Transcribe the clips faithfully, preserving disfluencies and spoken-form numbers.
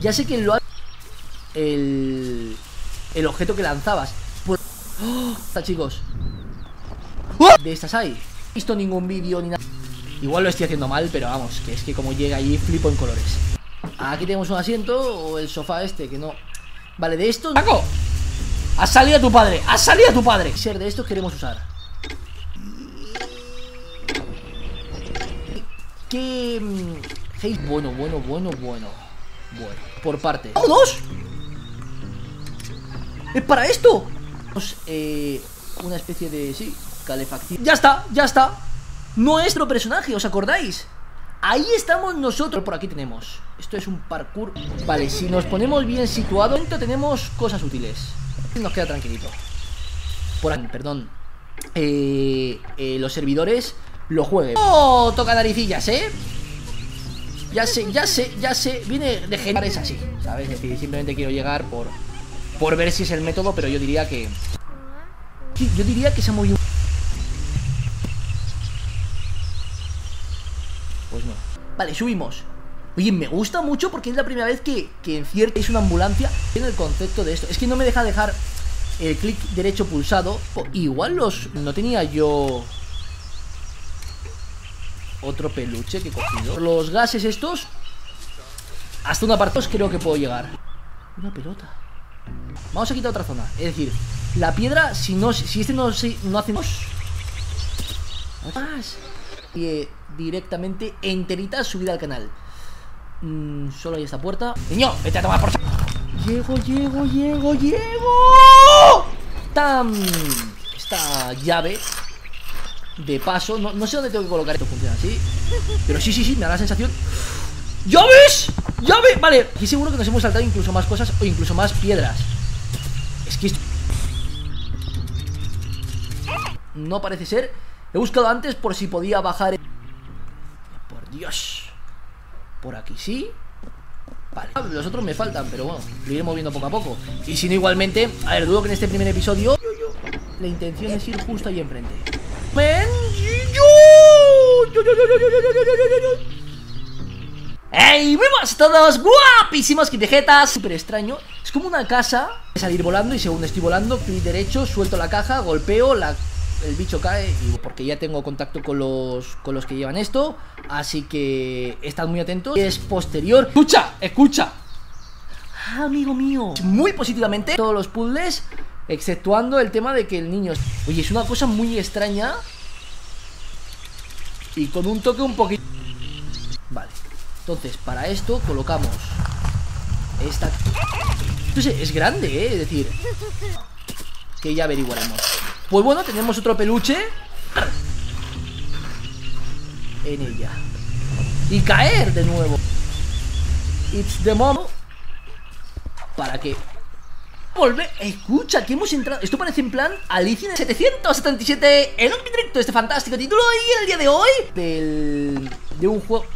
Ya sé quién lo ha... El... El objeto que lanzabas. Por... ¡Oh! Está, chicos. ¡Oh! De estas hay. No he visto ningún vídeo ni nada. Igual lo estoy haciendo mal, pero vamos, que es que como llega allí flipo en colores. Aquí tenemos un asiento o el sofá este, que no... Vale, de estos... ¡Paco! ¡Ha salido tu padre! ¡Ha salido tu padre! Ser de estos queremos usar. ¿Qué...? Hey, bueno, bueno, bueno, bueno. Bueno, por parte. ¡Oh, dos! ¡Es para esto! Eh, una especie de... Sí, calefacción. ¡Ya está! ¡Ya está! Nuestro personaje, ¿os acordáis? Ahí estamos nosotros. Por aquí tenemos... Esto es un parkour. Vale, si nos ponemos bien situados, tenemos cosas útiles. Nos queda tranquilito. Por aquí, perdón. Eh, eh, los servidores lo jueguen. ¡Oh! Toca naricillas, ¿eh? Ya sé, ya sé, ya sé. Viene de generar, es así, ¿sabes? Es decir, simplemente quiero llegar por... Por ver si es el método, pero yo diría que... Yo diría que se ha movido... Pues no. Vale, subimos. Oye, me gusta mucho porque es la primera vez que, que en cierta es una ambulancia. Tiene el concepto de esto. Es que no me deja dejar el clic derecho pulsado. Oh, igual los... No tenía yo... Otro peluche que he cogido. Los gases estos... Hasta una parte creo que puedo llegar. Una pelota. Vamos a quitar otra zona. Es decir, la piedra, si no... Si este no, si no hacemos... Más... Y eh, directamente enterita subida al canal. Mm, solo hay esta puerta. Niño, vete a tomar por... Llego, llego, llego, llego. Tam. Esta llave de paso. No, no sé dónde tengo que colocar esto. Funciona así. Pero sí, sí, sí, me da la sensación. ¡Llaves! ¡Llave! Vale, aquí seguro que nos hemos saltado incluso más cosas o incluso más piedras. Es que esto... No parece ser. He buscado antes por si podía bajar. Por Dios. Por aquí sí. Vale, los otros me faltan, pero bueno, lo iré moviendo poco a poco. Y si no, igualmente, a ver, dudo que en este primer episodio la intención es ir justo ahí enfrente. ¡Men! ¡Ey! ¡Vivas todos! ¡Guapísimas quitejetas! Súper extraño. Es como una casa. Salir volando y según estoy volando, clic derecho, suelto la caja, golpeo la... El bicho cae y porque ya tengo contacto con los con los que llevan esto. Así que estad muy atentos. Es posterior. ¡Escucha! ¡Escucha! Ah, amigo mío. Muy positivamente todos los puzzles, exceptuando el tema de que el niño... Oye, es una cosa muy extraña. Y con un toque un poquito... Vale. Entonces, para esto colocamos esta... Entonces, es grande, ¿eh? Es decir... Que ya averiguaremos. Pues bueno, tenemos otro peluche en ella. Y caer de nuevo. It's the mom. ¿Para qué? Volve. Escucha, que hemos entrado. Esto parece en plan Alicia en setecientos setenta y siete. En un directo de este fantástico título. Y el día de hoy del... De un juego.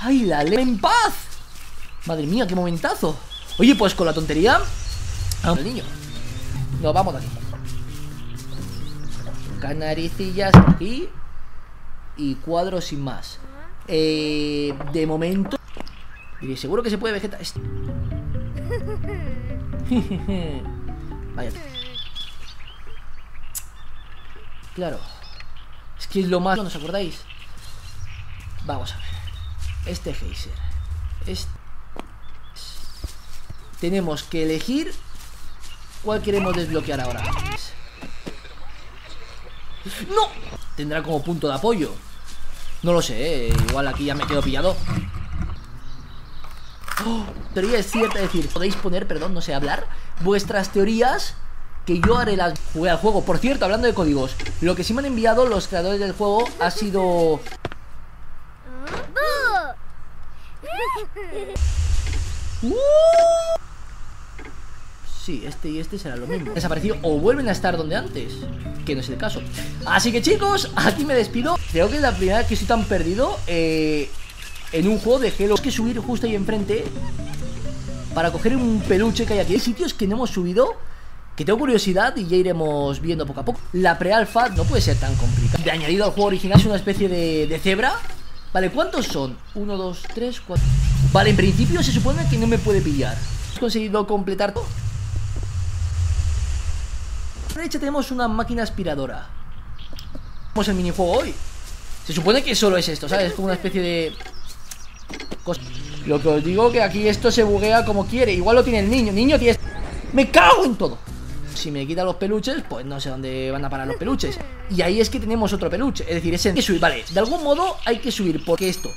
¡Ay, la ley en paz! Madre mía, qué momentazo. Oye, pues con la tontería al niño. Nos vamos de aquí. Canaricillas aquí. Y cuadros sin más. Eh, de momento. Diré, seguro que se puede vegetar. Vaya. Claro. Es que es lo más. ¿No os acordáis? Vamos a ver. Este geyser. Este. Tenemos que elegir. ¿Cuál queremos desbloquear ahora? ¡No! Tendrá como punto de apoyo. No lo sé, ¿eh? Igual aquí ya me quedo pillado. ¡Oh! Teoría es cierta, es decir, podéis poner, perdón, no sé hablar, vuestras teorías que yo haré las... Jugué al juego. Por cierto, hablando de códigos, lo que sí me han enviado los creadores del juego ha sido... ¡Uh! Sí, este y este será lo mismo. Desaparecido o vuelven a estar donde antes. Que no es el caso. Así que chicos, aquí me despido. Creo que es la primera vez que estoy tan perdido eh, en un juego de Hello. Es que subir justo ahí enfrente para coger un peluche que hay aquí. Hay sitios que no hemos subido, que tengo curiosidad y ya iremos viendo poco a poco. La pre-alfa no puede ser tan complicada. De añadido al juego original es una especie de, de cebra Vale, ¿cuántos son? uno, dos, tres, cuatro. Vale, en principio se supone que no me puede pillar. ¿Has conseguido completar todo? A la derecha tenemos una máquina aspiradora. Vamos al minijuego hoy. Se supone que solo es esto, ¿sabes? Es como una especie de... cosa. Lo que os digo que aquí esto se buguea como quiere. Igual lo tiene el niño. Niño tiene... ¡Me cago en todo! Si me quitan los peluches, pues no sé dónde van a parar los peluches. Y ahí es que tenemos otro peluche. Es decir, ese hay que subir, vale. De algún modo hay que subir, porque esto...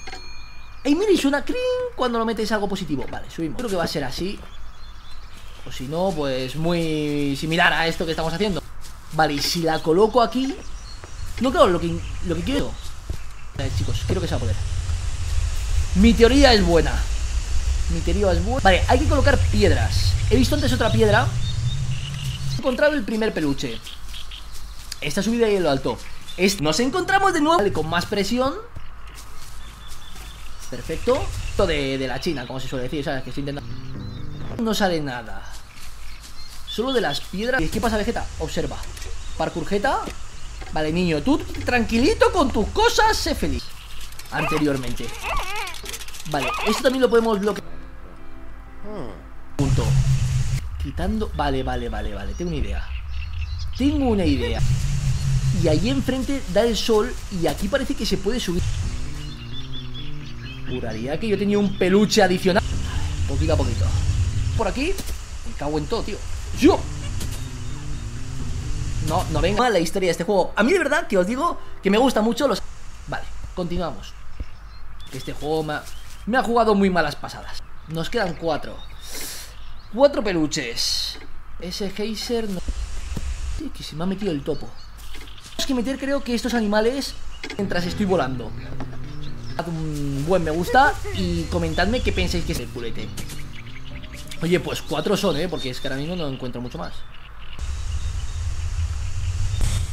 ¡Ay, mira! Y suena crin cuando lo metes algo positivo. Vale, subimos. Creo que va a ser así. O si no, pues muy similar a esto que estamos haciendo. Vale, y si la coloco aquí... No, claro, lo que, lo que quiero... Vale, chicos, creo que se va a poder. Mi teoría es buena. Mi teoría es buena. Vale, hay que colocar piedras. He visto antes otra piedra. He encontrado el primer peluche. Esta subida ahí en lo alto. Este. Nos encontramos de nuevo, vale, con más presión. Perfecto. Esto de, de la China, como se suele decir, ¿sabes? Que estoy intentando... No sale nada. Solo de las piedras. ¿Qué pasa, Vegeta? Observa. Parkour Jeta. Vale, niño, tú tranquilito con tus cosas, sé feliz. Anteriormente. Vale, esto también lo podemos bloquear. Punto. Quitando... Vale, vale, vale, vale. Tengo una idea. Tengo una idea. Y ahí enfrente da el sol. Y aquí parece que se puede subir. Juraría que yo tenía un peluche adicional. Poquito a poquito. Por aquí. Me cago en todo, tío. Yo. No, no venga la historia de este juego. A mí de verdad que os digo que me gusta mucho los... Vale, continuamos. Este juego me ha... me ha jugado muy malas pasadas. Nos quedan cuatro. Cuatro peluches. Ese geyser no... Sí, que se me ha metido el topo. Tenemos que meter, creo que estos animales mientras estoy volando. Haz un buen me gusta y comentadme qué pensáis que es el culete. Oye, pues cuatro son, ¿eh? Porque es que ahora mismo no encuentro mucho más.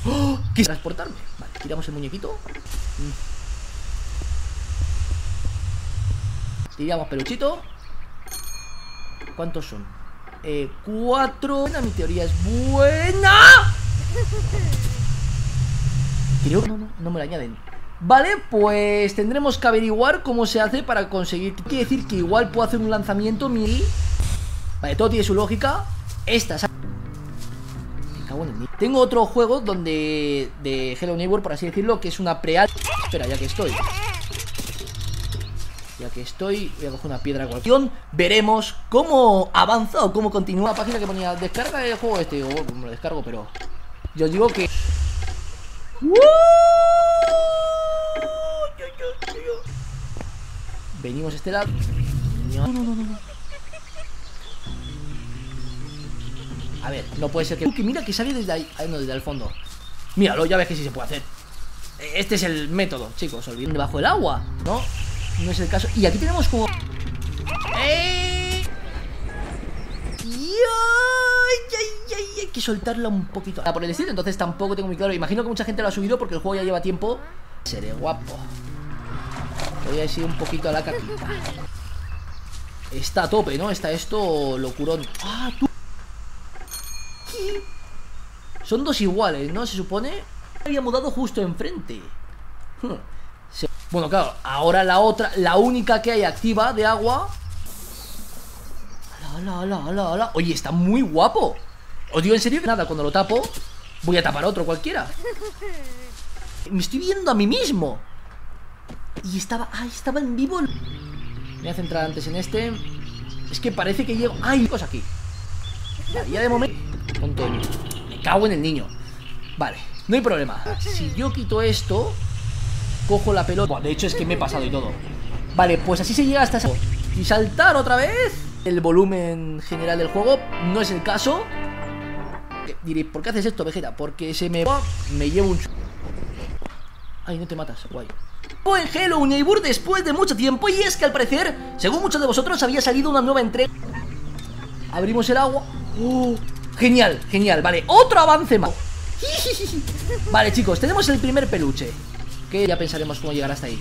¡Oh! ¿Qué? Transportarme. Vale, tiramos el muñequito. Tiramos peluchito. ¿Cuántos son? Eh, cuatro. Buena, mi teoría es buena. Creo que no, no, no me la añaden. Vale, pues tendremos que averiguar cómo se hace para conseguir. Quiere decir que igual puedo hacer un lanzamiento mil. Vale, todo tiene su lógica. Estas. Me cago en el... Tengo otro juego donde... de Hello Neighbor, por así decirlo, que es una preal. Espera, ya que estoy. Ya que estoy, voy a coger una piedra cualquier. Veremos cómo avanza o cómo continúa. La página que ponía descarga el juego este. Digo, oh, me lo descargo, pero. Yo digo que. ¡Uh! Venimos a este lado. No, no, no, no. A ver, no puede ser que... Uh, que mira que sale desde ahí. Ah, no, desde el fondo. Míralo, ya ves que sí se puede hacer. Este es el método, chicos. Olviden debajo del agua. No, no es el caso. Y aquí tenemos como... ¡Eh! Hay que soltarla un poquito. Ah, por el estilo, entonces tampoco tengo muy claro. Imagino que mucha gente lo ha subido porque el juego ya lleva tiempo. Seré guapo. Voy a ir un poquito a la carita. Está a tope, ¿no? Está esto locurón. ¡Ah, tú! ¿Qué? Son dos iguales, ¿no? Se supone. Había mudado justo enfrente. Bueno, claro, ahora la otra, la única que hay activa de agua. ¡Hala, hala, hala, hala! Oye, está muy guapo. Os digo en serio que nada, cuando lo tapo, voy a tapar otro cualquiera. Me estoy viendo a mí mismo. Y estaba... ¡Ay! Estaba en vivo. Me voy a centrar antes en este. Es que parece que llego... ¡Ay! Cosa aquí. Vale, ya de momento... Tonto niño. Me cago en el niño. Vale, no hay problema. Si yo quito esto, cojo la pelota. Bueno, de hecho es que me he pasado y todo. Vale, pues así se llega hasta... Esa... Y saltar otra vez. El volumen general del juego no es el caso. Diréis, ¿por qué haces esto, Vegeta? Porque se me... Me llevo un... Ay, no te matas, guay. En Hello Neighbor después de mucho tiempo. Y es que al parecer, según muchos de vosotros, había salido una nueva entrega. Abrimos el agua. uh, Genial, genial, vale, otro avance más. Vale, chicos, tenemos el primer peluche. Que ya pensaremos cómo llegar hasta ahí.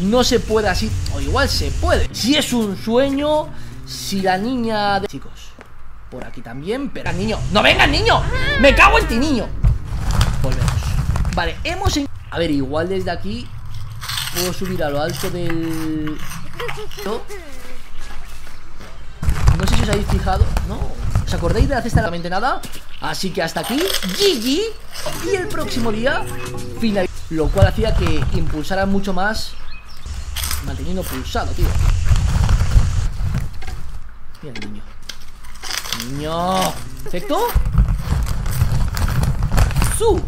No se puede así, o igual se puede. Si es un sueño. Si la niña de... Chicos, por aquí también, pero... Niño, no vengas, niño, me cago en ti, niño. Volvemos. Vale, hemos... A ver, igual desde aquí... Puedo subir a lo alto del... ¿No? No sé si os habéis fijado. No. ¿Os acordáis de la cesta de la mentenada? Así que hasta aquí, G G. Y el próximo día, final. Lo cual hacía que impulsara mucho más, manteniendo pulsado, tío. Mira el niño. Niño. Perfecto. Su.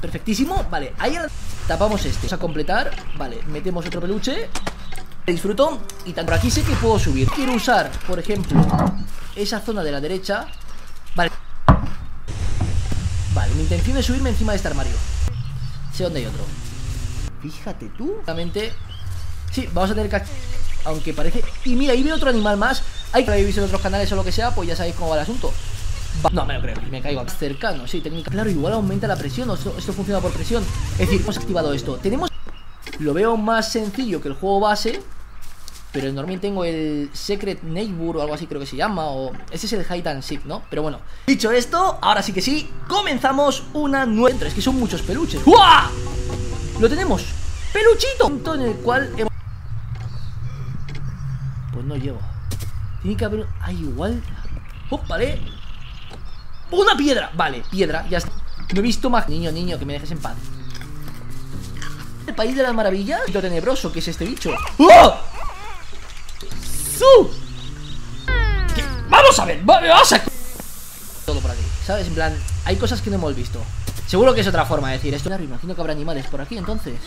Perfectísimo. Vale, ahí al... tapamos este. Vamos a completar. Vale, metemos otro peluche. Disfruto. Y tanto por aquí sé que puedo subir. Quiero usar, por ejemplo, esa zona de la derecha. Vale. Vale, mi intención es subirme encima de este armario. Sé dónde hay otro. Fíjate tú. Sí, vamos a tener que... Aunque parece... Y mira, ahí veo otro animal más. Hay que haber visto en otros canales o lo que sea, pues ya sabéis cómo va el asunto. Va... No, me lo creo, me caigo cercano, sí, técnica. Claro, igual aumenta la presión, esto, esto funciona por presión. Es decir, hemos activado esto. Tenemos... Lo veo más sencillo que el juego base, pero en Normin tengo el Secret Neighbor o algo así creo que se llama, o... Ese es el Hide and Seek, ¿no? Pero bueno, dicho esto, ahora sí que sí, comenzamos una nueva... Es que son muchos peluches. ¡Uah! Lo tenemos. ¡Peluchito! Punto en el cual hemos... Pues no llego. Tiene que haber... Ah, igual... ¡Oh, vale! ¡Una piedra! Vale, piedra, ya está. No he visto más... Niño, niño, que me dejes en paz. El país de las maravillas. Lo tenebroso que es este bicho. ¡Oh! ¡Su! ¿Qué? ¡Vamos a ver! ¡Vamos a... Todo por aquí, ¿sabes? En plan, hay cosas que no hemos visto. Seguro que es otra forma de decir esto. Me imagino que habrá animales por aquí, entonces.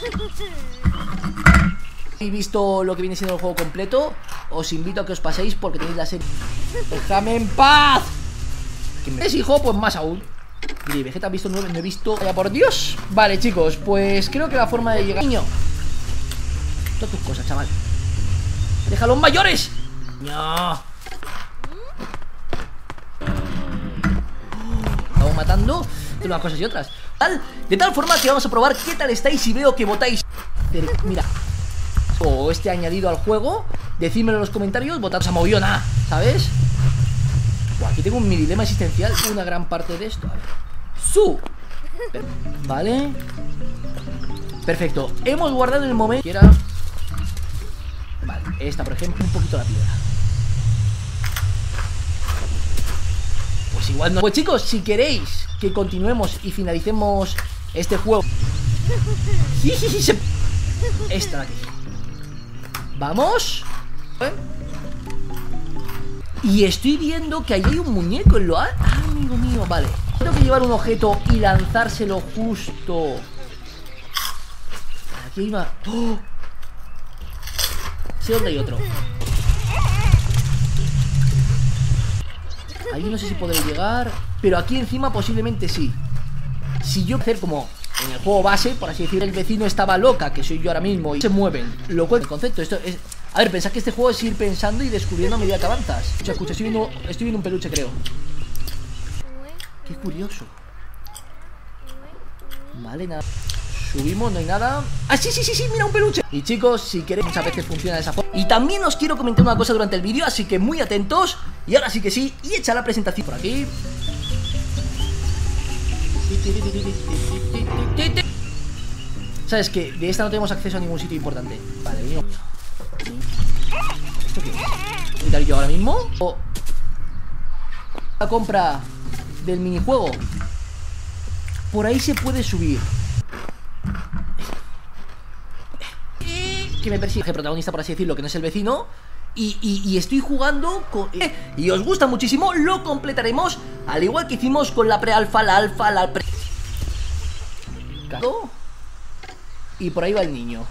¿Habéis visto lo que viene siendo el juego completo? Os invito a que os paséis porque tenéis la serie. ¡Déjame en paz! ¿Que me... ¿Es hijo? Pues más aún. Mire, Vegeta ha visto nueve, no he visto... ¡Vaya por Dios! Vale, chicos, pues creo que la forma de llegar... Niño. Todas tus cosas, chaval. ¡Déjalo en mayores! ¡No! Estamos matando de unas cosas y otras. Tal, de tal forma que vamos a probar qué tal estáis y veo que votáis. Mira. O este añadido al juego. Decídmelo en los comentarios. Votad a moviona, ¿sabes? Buah, aquí tengo un mi dilema existencial. Una gran parte de esto. A ver. Su. Vale. Perfecto. Hemos guardado el momento. Quiera. Vale, esta por ejemplo, un poquito la piedra. Pues igual no. Pues chicos, si queréis que continuemos y finalicemos este juego. Sí, sí, sí, se... Esta la que... Vamos. ¿Eh? Y estoy viendo que ahí hay un muñeco en lo alto. Ah, amigo mío, vale. Tengo que llevar un objeto y lanzárselo justo. Aquí hay una... ¡Oh! Sé dónde hay otro. Ahí no sé si podré llegar. Pero aquí encima posiblemente sí. Si yo hacer como en el juego base, por así decir, el vecino estaba loca, que soy yo ahora mismo, y se mueven. Lo cual el concepto, esto es... A ver, pensad que este juego es ir pensando y descubriendo a medida que avanzas. Escucha, escucha, estoy viendo, estoy viendo un peluche, creo. Qué curioso. Vale, nada. Subimos, no hay nada. ¡Ah, sí, sí, sí, sí! ¡Mira, un peluche! Y chicos, si queréis, muchas veces funciona de esa forma. Y también os quiero comentar una cosa durante el vídeo, así que muy atentos. Y ahora sí que sí, y echa la presentación por aquí. ¿Sabes qué? De esta no tenemos acceso a ningún sitio importante. Vale, niño. ¿Esto qué? ¿Qué tal yo ahora mismo? ¿O la compra del minijuego? Por ahí se puede subir. Que me persigue el protagonista, por así decirlo, que no es el vecino. Y, y, y estoy jugando con... eh, y os gusta muchísimo, lo completaremos al igual que hicimos con la pre-alfa, la alfa, la pre... Y por ahí va el niño.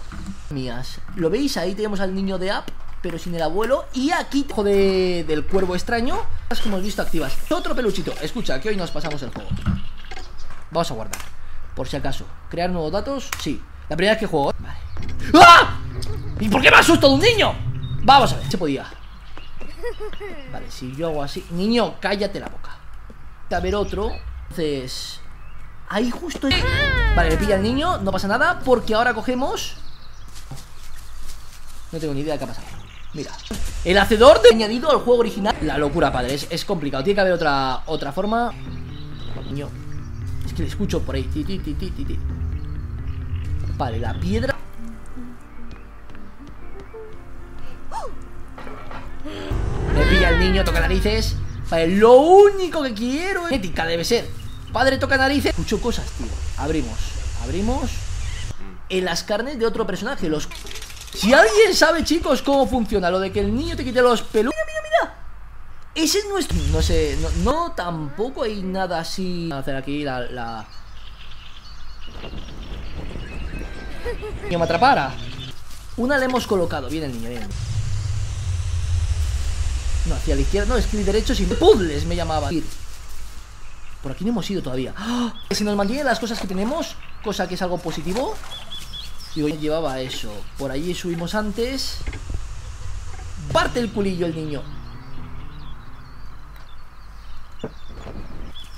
Mías, lo veis, ahí tenemos al niño de App, pero sin el abuelo. Y aquí, de, del cuervo extraño. Las que hemos visto activas. Otro peluchito. Escucha, que hoy nos pasamos el juego. Vamos a guardar, por si acaso. Crear nuevos datos, sí. La primera vez que juego, ¿eh? Vale. ¡Ah! ¿Y por qué me asusto de un niño? Vamos a ver, se podía. Vale, si yo hago así. Niño, cállate la boca. A ver otro. Entonces... Ahí justo... Vale, le pilla al niño, no pasa nada, porque ahora cogemos... No tengo ni idea de qué ha pasado. Mira. El hacedor de añadido al juego original. La locura, padre, es, es complicado. Tiene que haber otra, otra forma. Niño. Es que le escucho por ahí. Ti, ti, ti, ti, ti. Vale, la piedra. Me pilla el niño, toca narices. Vale, lo único que quiero es... ética debe ser. Padre toca narices. Escucho cosas, tío. Abrimos. Abrimos. En las carnes de otro personaje. Los... Si alguien sabe, chicos, cómo funciona lo de que el niño te quite los pelos. Mira, mira, mira. Ese es nuestro... No sé. No, no tampoco hay nada así. Vamos a hacer aquí la... la... Niño me atrapara. Una le hemos colocado. Viene el niño, viene el niño. No, hacia la izquierda, no, es que derecho sin puzzles me llamaba. Por aquí no hemos ido todavía. ¡Oh! Si nos mantiene las cosas que tenemos, cosa que es algo positivo. Digo, yo llevaba eso. Por allí subimos antes. Parte el culillo el niño.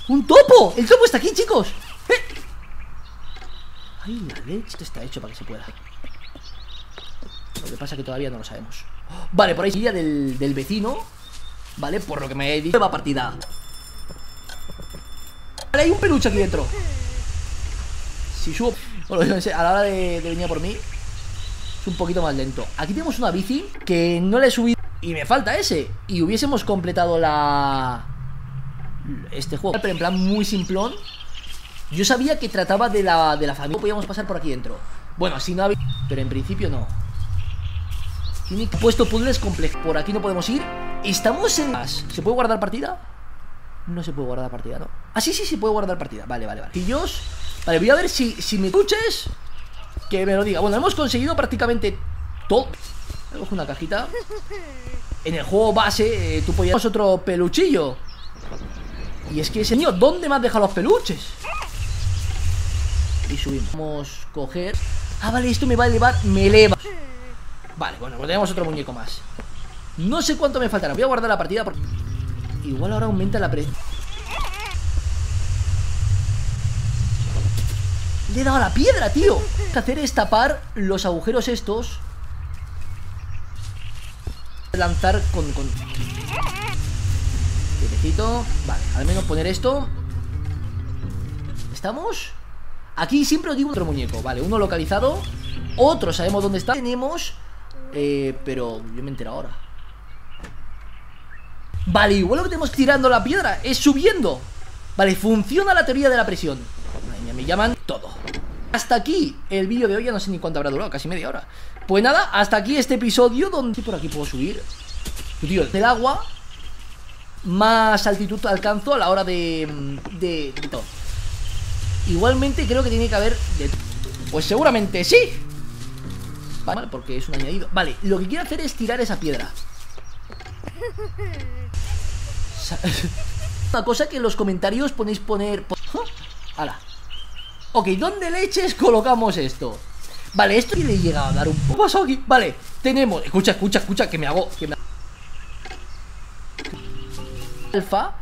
¡Un topo! ¡El topo está aquí, chicos! ¡Eh! ¡Ay, la leche! Esto está hecho para que se pueda. Lo que pasa es que todavía no lo sabemos. Vale, por ahí sería del, del vecino. Vale, por lo que me he dicho. Nueva partida. Vale, hay un peluche aquí dentro. Si subo... Bueno, a la hora de, de venir a por mí es un poquito más lento. Aquí tenemos una bici que no le he subido y me falta ese. Y hubiésemos completado la... este juego. Pero en plan muy simplón. Yo sabía que trataba de la, de la familia. No podíamos pasar por aquí dentro. Bueno, si no había... Pero en principio no. Tiene puesto puzzles complejos. Por aquí no podemos ir. Estamos en... ¿Se puede guardar partida? No se puede guardar partida, ¿no? Ah, sí, sí, se puede guardar partida. Vale, vale, vale. Pillos. Vale, voy a ver si, si me escuches. Que me lo diga. Bueno, hemos conseguido prácticamente todo. Cojo una cajita. En el juego base, eh, tú podías otro peluchillo. Y es que ese niño, ¿dónde me has dejado los peluches? Y subimos. Vamos a coger. Ah, vale, esto me va a elevar. Me eleva. Vale, bueno, pues tenemos otro muñeco más. No sé cuánto me faltará. Voy a guardar la partida porque... Igual ahora aumenta la presión. Le he dado a la piedra, tío. Lo que hacer es tapar los agujeros estos. Lanzar con... con... Piececito. Vale, al menos poner esto. ¿Estamos? Aquí siempre os digo otro muñeco. Vale, uno localizado. Otro sabemos dónde está. Tenemos... Eh, pero yo me entero ahora. Vale, igual lo que tenemos tirando la piedra es subiendo. Vale, funciona la teoría de la presión. Ay, me llaman todo. Hasta aquí el vídeo de hoy. Ya no sé ni cuánto habrá durado, casi media hora. Pues nada, hasta aquí este episodio donde por aquí puedo subir. Tío, el agua más altitud alcanzo a la hora de... de, de todo. Igualmente creo que tiene que haber de... Pues seguramente sí. Vale, porque es un añadido. Vale, lo que quiero hacer es tirar esa piedra. Una cosa que en los comentarios ponéis poner... ¡Hala! Ok, ¿dónde leches colocamos esto? Vale, esto le he llegado a dar un poco. ¿Qué pasó aquí? Vale, tenemos... Escucha, escucha, escucha, que me hago... Que me... Alfa.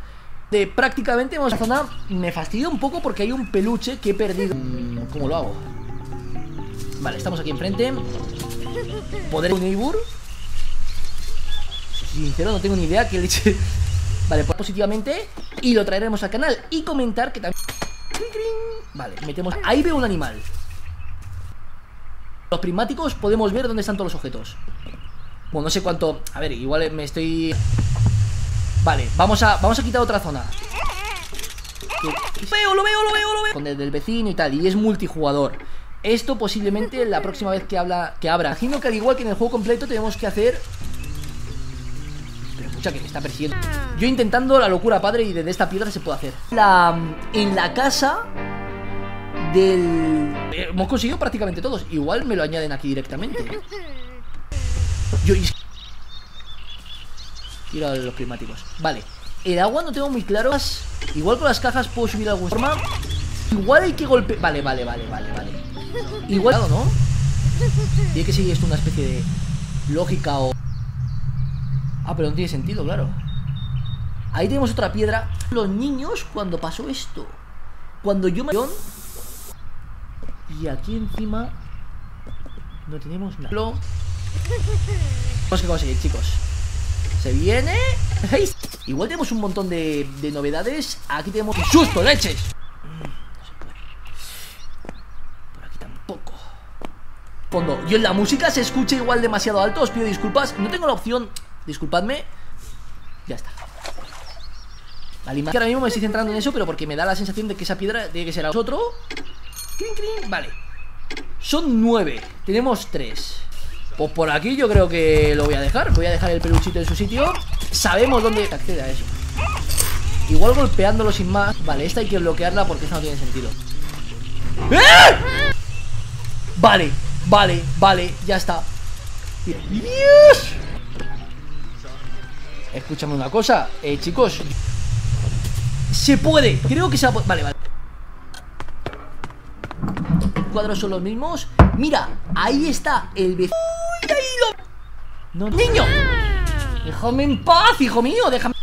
De prácticamente hemos... Zona... Me fastidia un poco porque hay un peluche que he perdido. ¿Cómo lo hago? Vale, estamos aquí enfrente. Poder un neighbor. Sincero, no tengo ni idea que le eche. Vale, pues positivamente. Y lo traeremos al canal. Y comentar que también. Vale, metemos. Ahí veo un animal. Los prismáticos podemos ver dónde están todos los objetos. Bueno, no sé cuánto. A ver, igual me estoy. Vale, vamos a, vamos a quitar otra zona. Lo veo, lo veo, lo veo, lo veo. Con el del vecino y tal. Y es multijugador. Esto posiblemente la próxima vez que habla que abra. Imagino que al igual que en el juego completo tenemos que hacer... Pero escucha que me está persiguiendo. Yo intentando la locura, padre, y desde esta piedra se puede hacer. La, en la casa del... Hemos conseguido prácticamente todos. Igual me lo añaden aquí directamente. Yo... Tiro a los climáticos. Vale. El agua no tengo muy claro. Igual con las cajas puedo subir de alguna forma. Igual hay que golpear... Vale, vale, vale, vale, vale. Igual, ¿no? Tiene que seguir esto una especie de lógica o... Ah, pero no tiene sentido, claro. Ahí tenemos otra piedra. Los niños cuando pasó esto. Cuando yo me... Y aquí encima no tenemos nada. Lo... Vamos a conseguir, chicos. Se viene... Igual tenemos un montón de, de novedades. Aquí tenemos... ¡Susto, leches! fondo. Y en la música se escucha igual demasiado alto, os pido disculpas. No tengo la opción, disculpadme. Ya está. Vale, ahora mismo me estoy centrando en eso, pero porque me da la sensación de que esa piedra tiene que ser otro. Crin, crin. Vale. Son nueve. Tenemos tres. Pues por aquí yo creo que lo voy a dejar. Voy a dejar el peluchito en su sitio. Sabemos dónde accede a eso. Igual golpeándolo sin más. Vale, esta hay que bloquearla porque esta no tiene sentido. ¡Eh! Vale, vale, vale, ya está. ¡Dios! Escúchame una cosa, eh, chicos. Se puede, creo que se ha... Vale, vale. Los cuadros son los mismos. Mira, ahí está el vecino. ¡Uy, ahí lo... no, niño! Déjame en paz, hijo mío, déjame...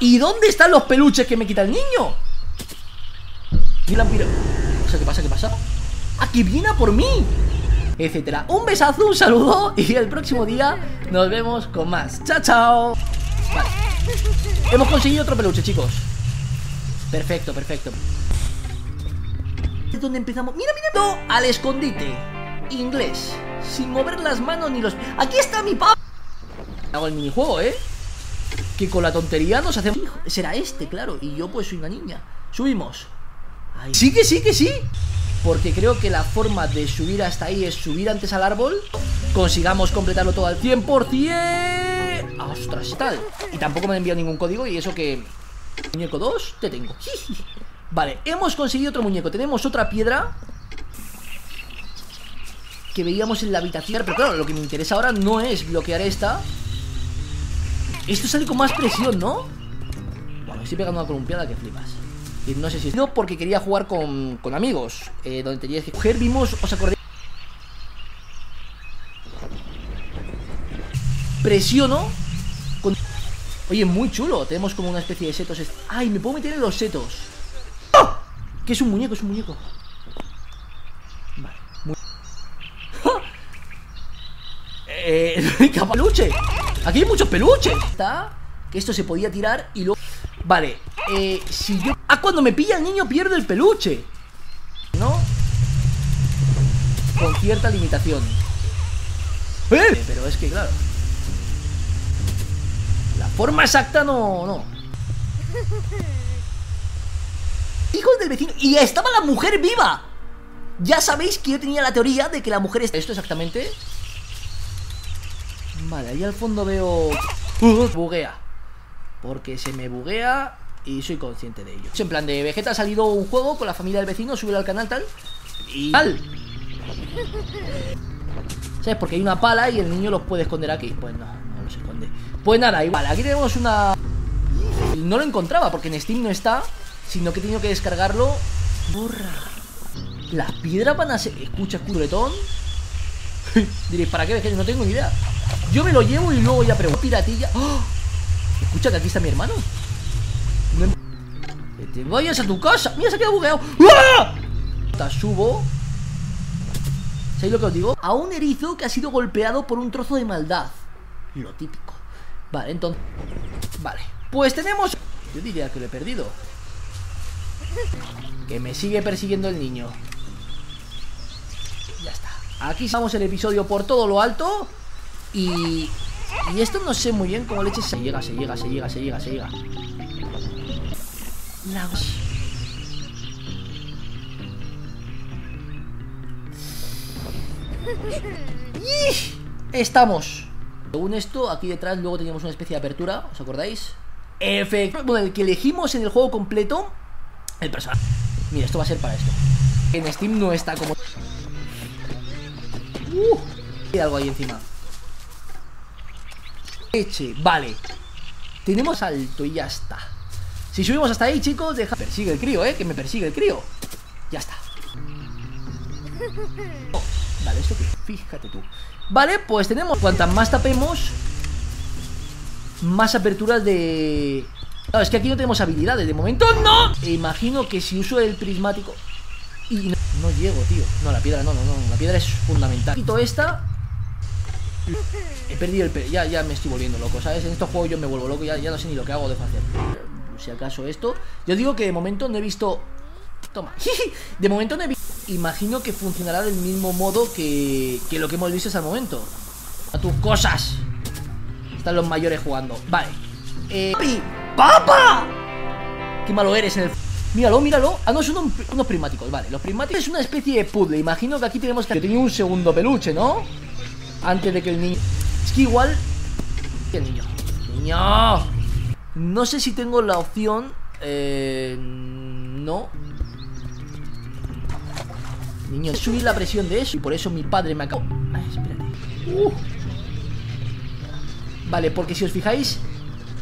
¿Y dónde están los peluches que me quita el niño? Y la pira... O sea, ¿qué pasa? ¿Qué pasa? ¡Aquí viene a por mí! Etcétera. Un besazo, un saludo y el próximo día nos vemos con más. ¡Chao, chao! Vale. Hemos conseguido otro peluche, chicos. Perfecto, perfecto. ¿Dónde empezamos? ¡Mira, mira! No, al escondite. Inglés. Sin mover las manos ni los... ¡Aquí está mi papá! Hago el minijuego, ¿eh? Que con la tontería nos hacemos... Será este, claro. Y yo pues soy una niña. Subimos. Ay. Sí que sí, que sí. Porque creo que la forma de subir hasta ahí es subir antes al árbol. Consigamos completarlo todo al cien por cien. ¡Ostras, tal! Y tampoco me han enviado ningún código y eso que... Muñeco dos, te tengo. Vale, hemos conseguido otro muñeco. Tenemos otra piedra que veíamos en la habitación. Pero claro, lo que me interesa ahora no es bloquear esta. Esto sale con más presión, ¿no? Bueno, estoy pegando una columpiada que flipas. Y no sé si... No, porque quería jugar con, con amigos, eh, donde tenías que coger. Vimos, os acordáis. Presiono con... Oye, muy chulo. Tenemos como una especie de setos. Ay, me puedo meter en los setos. ¡Oh! Que es un muñeco, es un muñeco. Vale, muy... ¡Ja! Eh, peluche. Aquí hay muchos peluches. Está... Que esto se podía tirar y luego... Vale, eh, si yo... Ah, cuando me pilla el niño pierdo el peluche, ¿no? Con cierta limitación. ¿Eh? Pero es que, claro, la forma exacta no... no. Hijos del vecino. Y estaba la mujer viva. Ya sabéis que yo tenía la teoría de que la mujer... Está... Esto exactamente. Vale, ahí al fondo veo... Uh, buguea. Porque se me buguea y soy consciente de ello. En plan de Vegeta ha salido un juego con la familia del vecino, súbelo al canal tal y tal. ¿Sabes? Porque hay una pala y el niño los puede esconder aquí. Pues no, no los esconde. Pues nada, igual, aquí tenemos una... No lo encontraba porque en Steam no está, sino que he tenido que descargarlo. Borra. Las piedras van a ser... Escucha, curetón. Diréis, ¿para qué Vegeta? No tengo ni idea. Yo me lo llevo y luego ya pregunto. Piratilla. ¡Oh! Escucha, que aquí está mi hermano. Que te vayas a tu casa. Mira, se ha quedado bugueado. ¡Ah! Te subo. ¿Sabéis lo que os digo? A un erizo que ha sido golpeado por un trozo de maldad. Lo típico. Vale, entonces... Vale, pues tenemos... Yo diría que lo he perdido. Que me sigue persiguiendo el niño. Ya está. Aquí vamos el episodio por todo lo alto. Y... Y esto no sé muy bien cómo leche se llega, se llega, se llega, se llega, se llega. Lagos. Estamos. Según esto, aquí detrás luego teníamos una especie de apertura, ¿os acordáis? Efecto. Bueno, el que elegimos en el juego completo. El personaje. Mira, esto va a ser para esto. En Steam no está como... Uh, hay algo ahí encima. Eche, vale. Tenemos alto y ya está. Si subimos hasta ahí, chicos, deja... Persigue el crío, eh, que me persigue el crío. Ya está. Oh, vale, esto que... Fíjate tú. Vale, pues tenemos... Cuantas más tapemos, más aperturas de... Claro, es que aquí no tenemos habilidades. De momento, ¡no! Imagino que si uso el prismático... Y no, no llego, tío. No, la piedra no, no, no. La piedra es fundamental. Quito esta... He perdido el... Pe ya, ya me estoy volviendo loco, ¿sabes? En estos juegos yo me vuelvo loco. Ya, ya no sé ni lo que hago, dejo hacer. Si acaso esto... Yo digo que de momento no he visto... Toma. De momento no he visto... imagino que funcionará del mismo modo que, que lo que hemos visto hasta el momento. ¡A tus cosas! Están los mayores jugando. Vale. Eh... ¡Papi! ¡Papa! ¡Qué malo eres en el... Míralo, míralo. Ah, no, son un, unos prismáticos. Vale, los prismáticos es una especie de puzzle. Imagino que aquí tenemos que... Yo tenía un segundo peluche, ¿no? Antes de que el niño... Es que igual... ¡Qué niño! ¡Niño! No sé si tengo la opción... Eh... No... Niño, subí la presión de eso y por eso mi padre me acabó. Ay, espérate. Uh. Vale, porque si os fijáis,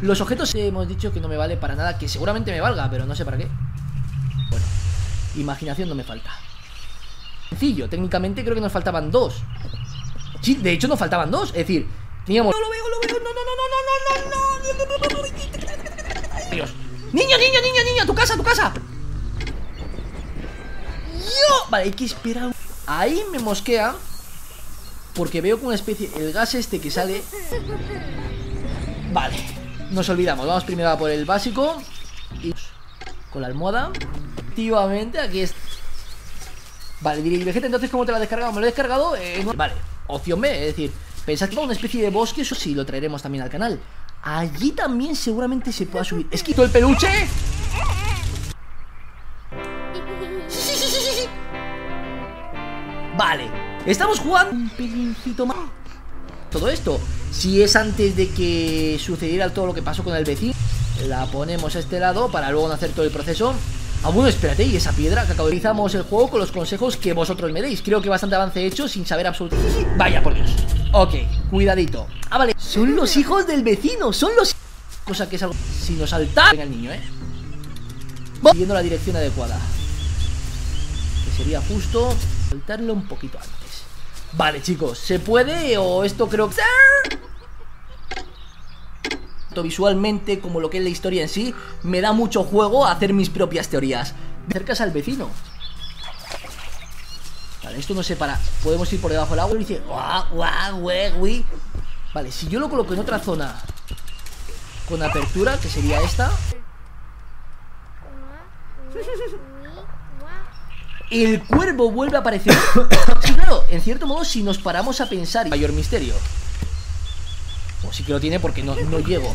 los objetos hemos dicho que no me vale para nada, que seguramente me valga, pero no sé para qué. Bueno, imaginación no me falta. Sencillo, técnicamente creo que nos faltaban dos. Sí, de hecho nos faltaban dos, es decir, teníamos... No lo veo, lo veo, no, no, no, no, no, no, no. Dios. Niño, niño, niño, niño, tu casa, tu casa. Vale, hay que esperar. Ahí me mosquea porque veo como una especie... El gas este que sale. Vale, nos olvidamos. Vamos primero a por el básico y con la almohada. Activamente, aquí está. Vale, diréis, gente, entonces ¿cómo te la has descargado? Me lo he descargado eh, no... Vale, opción B, es decir, pensad que va una especie de bosque. Eso sí, lo traeremos también al canal. Allí también seguramente se pueda subir. Es que todo el peluche... Vale, estamos jugando un pelincito más. Todo esto, si es antes de que sucediera todo lo que pasó con el vecino, la ponemos a este lado para luego no hacer todo el proceso. Ah, bueno, espérate, y esa piedra que acabamos el juego con los consejos que vosotros me deis. Creo que bastante avance hecho sin saber absolutamente... Vaya, por Dios. Ok, cuidadito. Ah, vale, son los hijos del vecino, son los... Cosa que es algo... Si nos salta... Venga el niño, eh. Siguiendo la dirección adecuada. Que sería justo... Soltarlo un poquito antes. Vale, chicos, ¿se puede? O esto creo que... Visualmente, como lo que es la historia en sí, me da mucho juego hacer mis propias teorías. Te acercas al vecino. Vale, esto no se para. Podemos ir por debajo del agua y dice... Guau, guau, güey, güey. Vale, si yo lo coloco en otra zona con apertura, que sería esta. El cuervo vuelve a aparecer. Sí, claro, en cierto modo, si nos paramos a pensar, mayor misterio. O sí que lo tiene porque no, no llego.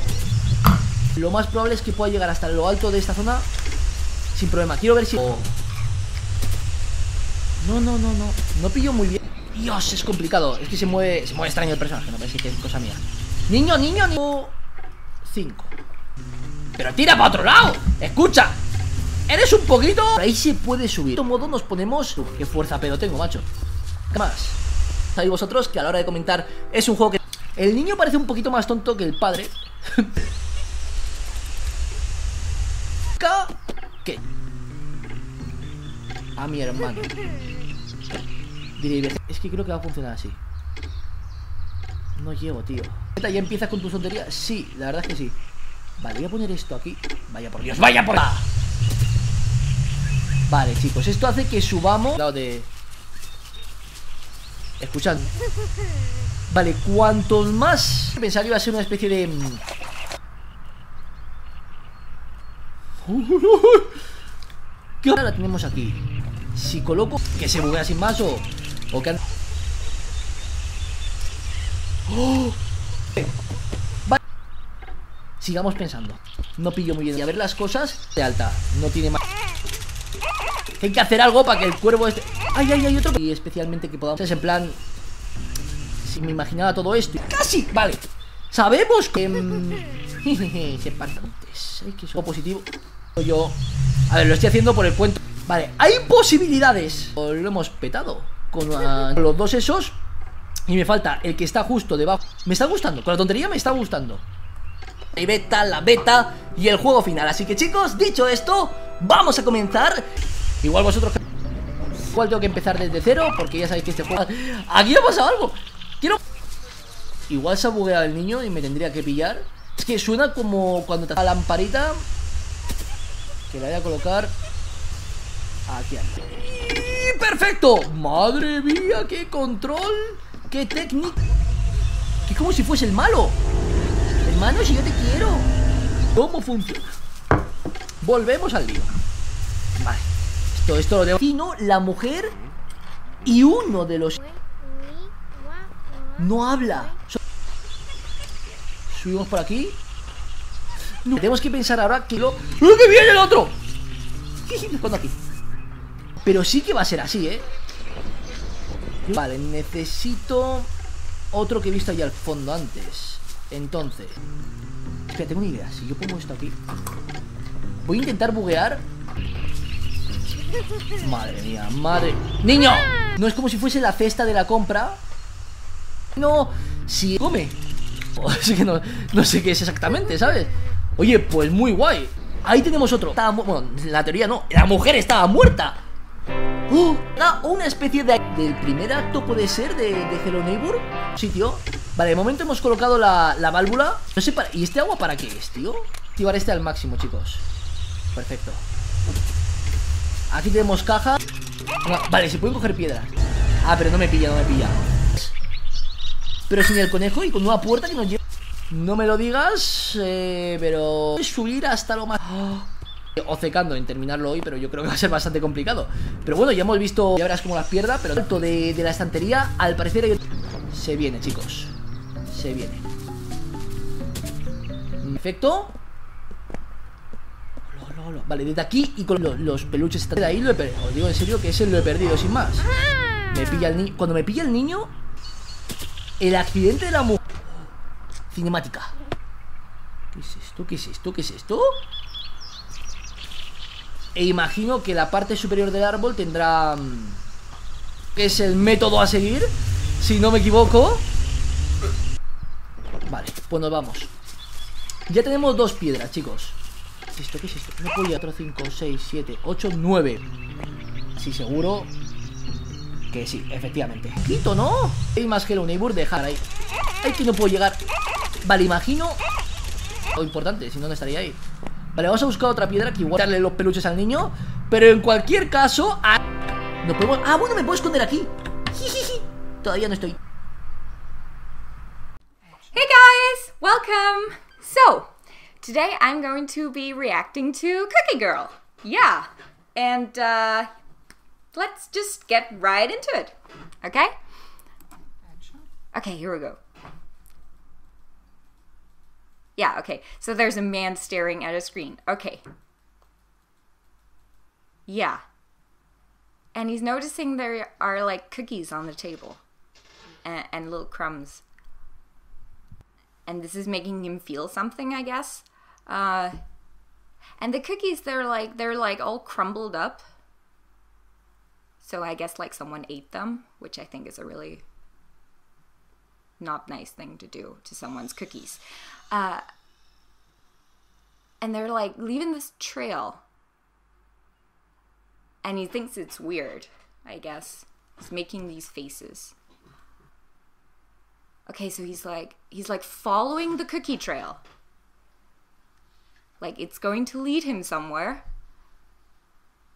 Lo más probable es que pueda llegar hasta lo alto de esta zona sin problema. Quiero ver si... Oh. No, no, no, no. No pillo muy bien. Dios, es complicado. Es que se mueve, se mueve extraño el personaje. No pensé que es cosa mía. Niño, niño, niño. Cinco. Pero tira para otro lado. Escucha. Eres un poquito... Ahí se puede subir. De otro modo nos ponemos... Uf, qué fuerza pedo tengo, macho. ¿Qué más? Sabéis vosotros que a la hora de comentar es un juego que... El niño parece un poquito más tonto que el padre. ¿Qué? A mi hermano. Diréis, es que creo que va a funcionar así. No llego, tío. ¿Ya empiezas con tu tontería? Sí, la verdad es que sí. Vale, voy a poner esto aquí. Vaya por Dios, vaya por... ¡Ah! Vale, chicos, esto hace que subamos lado de... Escuchad. Vale, cuantos más... Pensaba que iba a ser una especie de... ¿Qué hora la tenemos aquí? Si coloco... Que se buguea sin más o... O que... ¡Oh! Vale. Sigamos pensando. No pillo muy bien. Y a ver las cosas de alta. No tiene más... Hay que hacer algo para que el cuervo este... Ay, ay, ay, otro... Y especialmente que podamos... Es en plan... Si me imaginaba todo esto... ¡Casi! Vale. Sabemos que... Se partantes. Hay que ser positivo. Yo... A ver, lo estoy haciendo por el puente. Vale, hay posibilidades. Lo hemos petado. Con la... los dos esos. Y me falta el que está justo debajo. Me está gustando. Con la tontería me está gustando. La beta, la beta y el juego final. Así que chicos, dicho esto, vamos a comenzar... Igual vosotros... Igual tengo que empezar desde cero porque ya sabéis que este juego... Aquí ha pasado algo. Quiero... Igual se ha bugueado el niño y me tendría que pillar. Es que suena como cuando te da la lamparita. Que la voy a colocar... Aquí antes. ¡Y perfecto! ¡Madre mía! ¡Qué control! ¡Qué técnica! Que es como si fuese el malo. Hermano, si yo te quiero. ¿Cómo funciona? Volvemos al lío. Vale. Esto, esto lo debo. Sino la mujer y uno de los... No habla. Subimos por aquí. No. Tenemos que pensar ahora que lo... ¡Eh, que viene el otro! Me escondo aquí. Pero sí que va a ser así, ¿eh? Vale, necesito otro que he visto ahí al fondo antes. Entonces... Espera, tengo una idea. Si yo pongo esto aquí... Voy a intentar buguear. Madre mía, madre... ¡Niño! No es como si fuese la cesta de la compra. No, si come. Es que no, no sé qué es exactamente, ¿sabes? Oye, pues muy guay. Ahí tenemos otro. Estaba mu bueno, la teoría no. La mujer estaba muerta. ¡Oh! Una especie de... Del primer acto puede ser de, de Hello Neighbor. Sí, tío. Vale, de momento hemos colocado la, la válvula. No sé para... ¿Y este agua para qué es, tío? Activar este al máximo, chicos. Perfecto. Aquí tenemos caja. Vale, se pueden coger piedras. Ah, pero no me pilla, no me pilla. Pero sin el conejo y con una puerta que nos lleva. No me lo digas, eh, pero... Subir hasta lo más... Ocecando en terminarlo hoy, pero yo creo que va a ser bastante complicado. Pero bueno, ya hemos visto... Ya verás cómo las pierdas, pero... Alto de, de la estantería, al parecer hay otro... Se viene, chicos. Se viene. Perfecto. Vale, desde aquí y con los, los peluches de ahí lo he perdido. Os digo en serio que ese lo he perdido, sin más. Me pilla el niño. Cuando me pilla el niño... El accidente de la mujer. Cinemática. ¿Qué es esto? ¿Qué es esto? ¿Qué es esto? E imagino que la parte superior del árbol tendrá... Que es el método a seguir, si no me equivoco. Vale, pues nos vamos. Ya tenemos dos piedras, chicos. ¿Qué es esto? ¿Qué es esto? cuatro, cinco, seis, siete, ocho, nueve. Sí, seguro... Que sí, efectivamente. Quito, ¿no? Hay más Hello Neighbor, dejar ahí. Ay, que no puedo llegar. Vale, imagino. Lo importante, si no, no estaría ahí. Vale, vamos a buscar otra piedra que igual darle los peluches al niño. Pero en cualquier caso. A... No podemos. Ah, bueno, me puedo esconder aquí. Jijiji. Todavía no estoy. Hey guys, welcome. So, today I'm going to be reacting to Cookie Girl. Yeah. And uh let's just get right into it, okay? Okay, here we go. Yeah, okay, so there's a man staring at a screen, okay. Yeah. And he's noticing there are like cookies on the table and, and little crumbs. And this is making him feel something, I guess. Uh, and the cookies, they're like, they're like all crumbled up. So I guess like someone ate them, which I think is a really not nice thing to do to someone's cookies. Uh, and they're like leaving this trail. And he thinks it's weird, I guess. He's making these faces. Okay, so he's like, he's like following the cookie trail. Like it's going to lead him somewhere.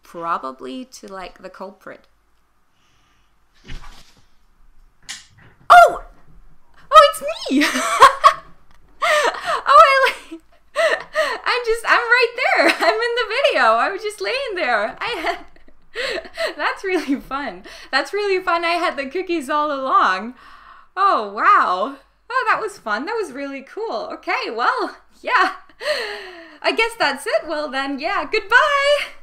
Probably to like the culprit. Oh! Oh, it's me! Oh, I like. I'm just. I'm right there. I'm in the video. I was just laying there. I had. That's really fun. That's really fun. I had the cookies all along. Oh, wow. Oh, that was fun. That was really cool. Okay, well, yeah. I guess that's it. Well, then, yeah. Goodbye!